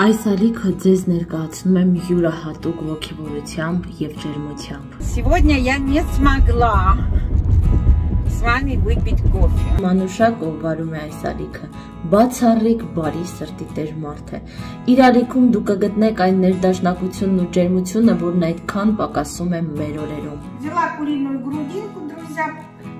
Այս ալիքը ձեզ ներկայացնում եմ յուրահատուկ ոգևորությամբ և ջերմությամբ. Сегодня я не смогла с вами выпить кофе. Մանուշակ ով վարում է այս ալիքը, բացառիկ բարի սրտի տեր մարդ է. Իր ալիքում դուք կգտնեք այն ներդաշնակությունն ու ջերմությունը, որն այդքան պակասում է մեր օրերում. Взяла куриную грудинку, друзья.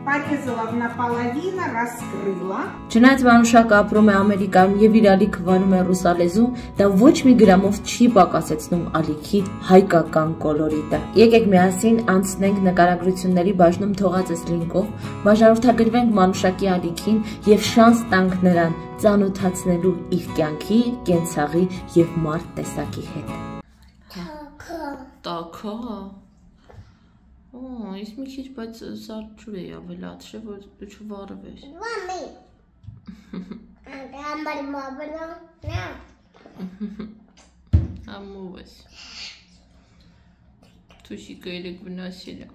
Порезала наполовину, раскрыла. Չնայած Վանուշակը ապրում է Ամերիկայում և իր ալիքը վարում է ռուսալեզուն, դա ոչ մի գրամով չի պակասեցնում ալիքի հայկական կոլորիտը. Եկեք միասին անցնենք նկարագրությունների բաժնում թողած այս լինքով, բաժանորդագրվենք Վանուշակի ալիքին և շանս տանք նրան ծանոթացնելու իր կյանքի, կենցաղի և մարդ տեսակի հետ. Տաքա. О, есть мечеть под сарчуре, а вылет, что вы тут варвешь? Мамы. Амувась. Тусика или гвинасиля.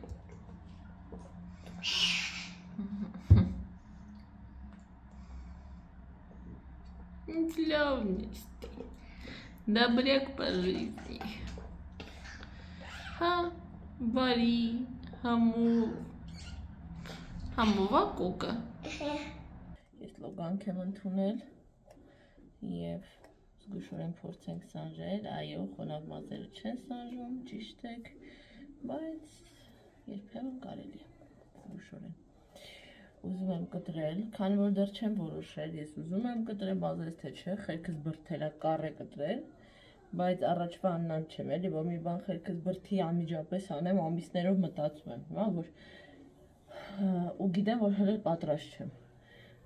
Славность. Добряк по жизни. Ха. Բարի, համովա կոկը. Ես լոգանք եմ ընդունել և զգուշորեն փորձենք սանժել, այո խոնավ մազերը չեն սանժում, ճիշտ եք, բայց երբեմն կարելի է, զգուշորեն. Ուզում եմ կտրել, քանի որ դեռ չեմ որոշել, ես ուզում եմ կտրել, մազերս թե չէ, խելքս բրդել է, կառ է կտրել. Բայց առաջվա աննան չեմ էլի, որ մի բան խելքս բրդի անմիջապես անեմ, ամիսներով մտածում եմ, հա, որ ու գիտեմ, որ հենց պատրաստ չեմ.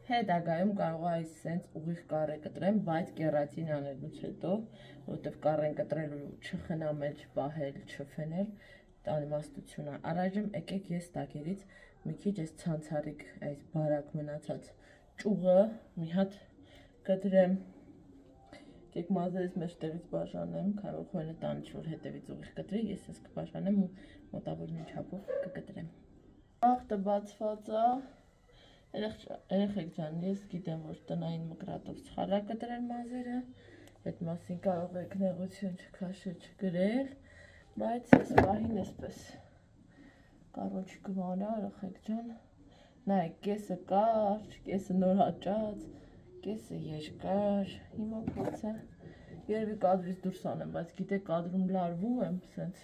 Հետագայում կարող է այս սենց ուղիղ կառ կտրեմ, բայց կերատին անելուց հետո, որտեվ կառ կտրելու չխնամել, չպահել, չֆենել, անիմաստություն է. Առայժմ եկեք ես տակերից մի քիչ այս ցանցարիկ այս բարակ մնացած ճուղը մի հատ կտրեմ. Եկ մազերից մեր տեղից բաժանեմ, կարող հոյնը տանիչ որ հետևից ուղիղ կտրի, ես ես կբաժանեմ ու մոտավոր մի չապով կկտրեմ. Աղթը բացված է, երեխեք ճան, ես գիտեմ, որ տնային մկրատով չխարա կտրել մազերը, այդ մասին կարող եք նեղություն չքաշը չգրել, բայց ես պահին եսպես կարոչ գվանա, երեխեք ճան, նայք կեսը կարջ, կեսը նոր հաճած, կեսը երկար, հիմա փորձեմ, երևի կադրից դուրս անեմ, բայց գիտեք կադրում լարվում եմ, սենց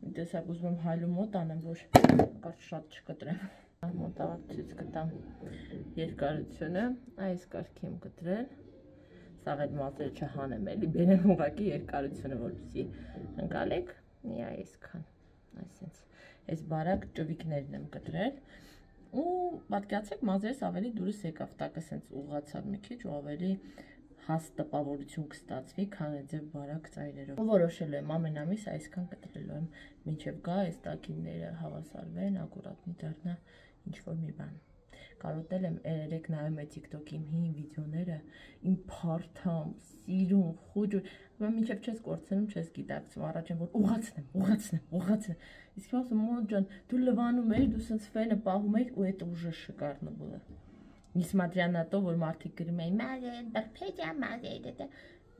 մի տեսակ ուզում եմ հայլու մոտ անեմ, որ կարդ շատ չկտրեմ. Մոտավարտից կտամ երկարությունը, այս կարգի եմ կտրել, սաղել մազերը չհանեմ էլի, բերեմ ուղակի երկարությունը, որպեսի ընկալեք, միա այսքան, այսենց, այս բարակ ճվիկներն եմ կտրել, ու պատկացեք մազերս ավելի դուրս եկավ, տակը սենց ուղացավ մի քիչ ու ավելի հաստպավորություն կստացվի, քան ձև բարակ ծայրերով. Որոշելու եմ ամենամիս այսքան կտրելու եմ, մինչև գա այս տակինները հավասարվեն, ակուրատ մի դառնա ինչ-որ մի բան. Կարոտել եմ երեկ նայում է TikTok-ի իմ հին վիդեոները, իմ փարթամ, սիրում, խուջուր, մինչև չես կործնում, չես գիտակցում, առաջ եմ, որ ուղացնեմ, իսկ հոսում մոտ ճան, դու լվանում էր, դու սենց վենը պահում էր ու էտ ուժը շկարնվում է, նիսմատրյա նատո, որ մարդիկ գրում էին, մազեր, բրպեջա, մազեր, էտը,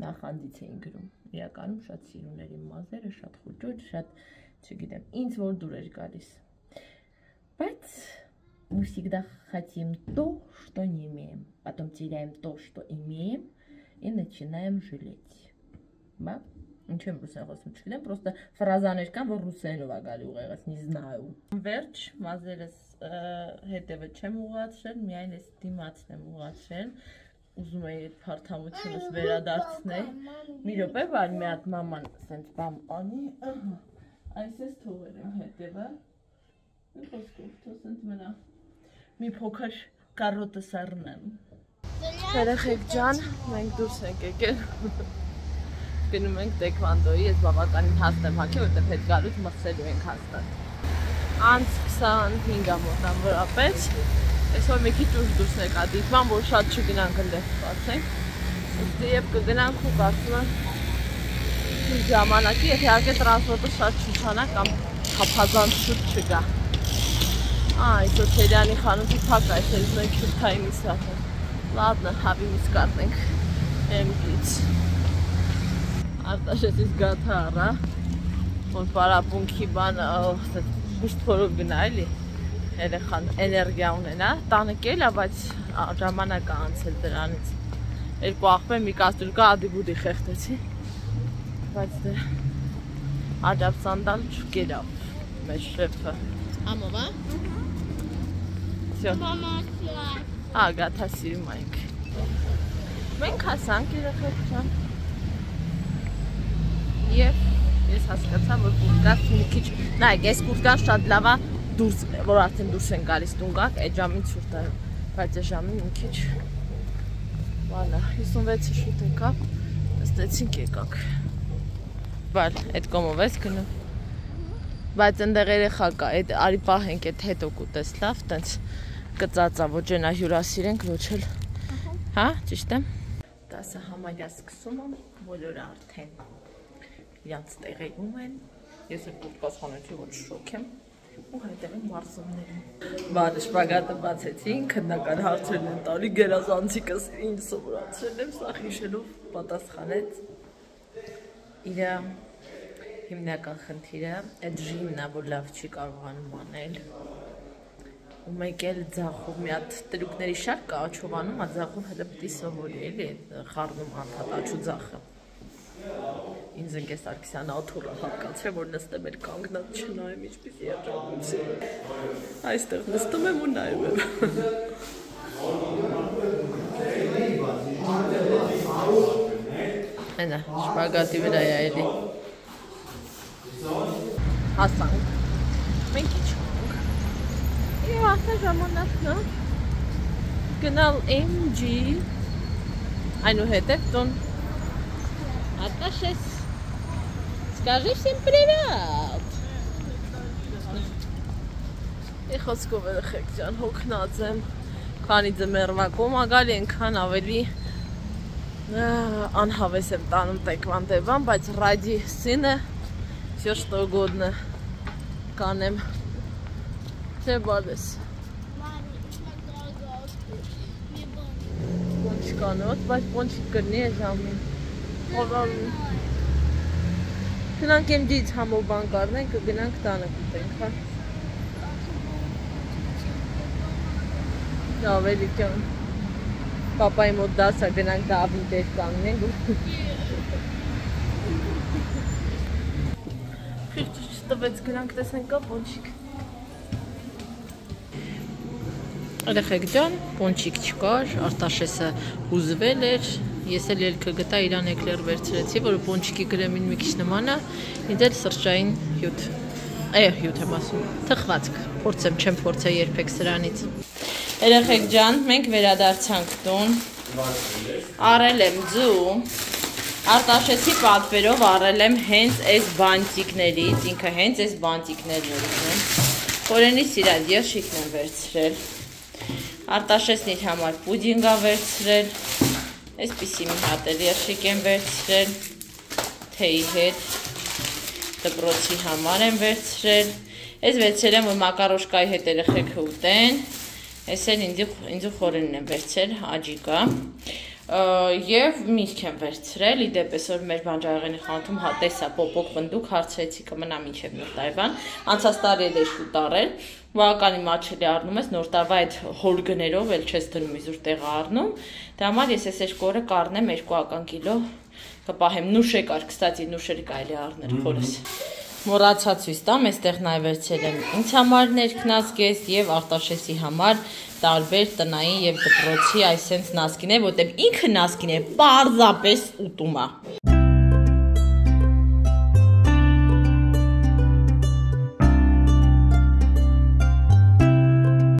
նախանդից էին գրում, իրականում շատ սիրուներ իմ մազերը, շատ խուջուր, շատ, չգիտեմ, ինձ որ դուր էր գալիս, բայց Мы всегда хотим то, что не имеем, потом теряем то, что имеем, и начинаем жалеть. Да? Ничего не русская голосом, просто фразаночка в русском вагалю, я вас не знаю. Верч, мазерес, հետևը չեմ ուղացել, միայն ես դիմացն եմ ուղացել, ուզում եմ այդ հարթամությունս վերադարձնել. Մի րոպե, բան մի հատ մաման սենց բան անի, այս ես թողել եմ հետևը, մի խոսքով թող սենց մնա. Մի փոքր կարոտը սարնեմ. Երեխեք ջան, մենք դուրս ենք եկել, գնում ենք տեքվանդոյի, ես բավականին հաստ եմ հաքի, որտեղ հետ գալուց մրսելու ենք հաստատ. Անց 25 ամոտան վրապես, այսօր մի քիչ ուշ դուրս եկա, դիտման, որ շատ չգնանք ընդեղ սպասենք, ուստի եվ կգնանք ու կարծում եմ մի ժամանակի, եթե հարկե տրանսպորտը շատ չուշանա կամ թափազանց շուտ չգա. Այս օթերյանի խանութի պակ այս էլս մենք շուրթայի միսատ են, լատնը հավի միսկարտ ենք, եմ գից, არტაშეთის გათარა он парапункибан гуштхоробинали երեխան էներգիա ունենա տանեկել է բայց ժամանակ է անցել դրանից երկու աղբեր մի կաստրուկա ադիբուդի խեղտեցի բայց դե ադապսանդալ չկերա մեր շեֆը ամովա всё ագա թասիրում ենք մենք հասանք երեխան եւ ես հասկացա որ կուրտկաս մի քիչ նայեք այս կուրտկան շատ լավ է դուրս որ արդեն դուրս են գալիս տուն գակ այդ ժամին ցուրտ է բայց այս ժամին մի քիչ բանա 56-ը շուտ եկավ ստեցինք եկակ բայց այդ կոմով էս գնում բայց այնտեղ երեխա կա այդ արի պահենք այդ հետո կուտես լավ տենց կծածա ոչ ենա հյուրասիրենք ոչ էլ հա ճիշտ է 10-ը համարյա սկսում եմ բոլորը արդեն իրաց տեղեում են ես էլ պատասխանեցի որ շոկ եմ ու հետևում մարզումներին բանը շպագատը բացեցին քննական հարցերն են տալի գերազանցիկս ինձ սովորացրել եմ սա հիշելով պատասխանեց իր հիմնական խնդիրը այդ ժիմն է որ լավ չի կարողանում անել ու մեկ էլ ձախով մի հատ տրուկների շարք կա աչողանում ա ձախով հələ պտի սովորի էլի խառնում անդհատ աչու ձախը ինձ ընկես Սարգսյանը աթոռը հատկացրել որ նստեմ էլ կանգնած չնայեմ ինչպես երջանկություն այստեղ նստում եմ ու նայում եմ այնա շպագատի վրա է էլի հասանք մենք իջանք եւ արդեն ժամանակն է գնալ MG այնուհետև տուն Արտաշես Скажи всем привет. Ես խոսքով եք ջան հոգնած եմ։ Քանի ձմեռվակում ագալի ենքան ավելի անհավես եմ տանում տեքվանդոյում, բայց ռադի սինը всё что угодно կանեմ։ Թե բալես։ Պոնչկանոց, բայց պոնչիկ կրնի է ժամին։ Ողան Գնանք MG-ից համով բան կառնենք, գնանք տանը գտենք, հա։ Ավելի կան։ Պապայի մոտ դասա գնանք դավին տեղ կանգնենք։ Քիչ չտվեց գնանք տեսնենք կա պոնչիկ։ Երեխեք ջան, պոնչիկ չկար, Արտաշեսը հուզվել էր։ Ես էլ ելքը գտա իրան էկլեր վերցրեցի, որ պոնչիկի կրեմին մի քիչ նման է, ինձ էլ սրճային հյութ։ Հյութ եմ ասում, թխվածք, փորձեմ, չեմ փորձել երբեք սրանից։ Երեխեք ջան, մենք վերադարձանք տուն։ Առել եմ ձու։ Արտաշեսի պատվերով առել եմ հենց այս բանտիկներից, ինքը հենց այս բանտիկներն ունեն։ Օրենից իրան երշիկն եմ վերցրել։ Արտաշեսն իր համար պուդինգ է վերցրել։ Այսպիսի մի հատ էլ երշիկ եմ վերցրել, թեյի հետ, դպրոցի համար եմ վերցրել, այս վերցրել եմ, որ մակարոշկայի հետ երեխեքը ուտեն, այս էլ ինձ ու խորենն եմ վերցրել, աջիկա, և միրգ եմ վերցրել, իդեպս որ մեր բանջարեղենի խանութում հատեսա պոպոկ վնդուկ հարցրեցի կմնա մինչև նոր տարվան, անցած տարի էլ էշ ուտարել, Ուականի մաչելի առնում ես, նոր տարվա այդ հոլ գներով էլ չես դնում իզուր տեղը առնում, դե համար ես ես երկորը կարնեմ 2 կիլո կպահեմ, նուշեք ար, կստացի նուշերի կայլի առներ խորս։ Մորացացույս տամ, ես տեղ նայվերցել եմ ինձ համար ներքնազգ ես և Արտաշեսի համար տարբեր տնային և դպրոցի այսենց նասկին է, ոտև ինքը նասկին է, պարզապես ուտում է։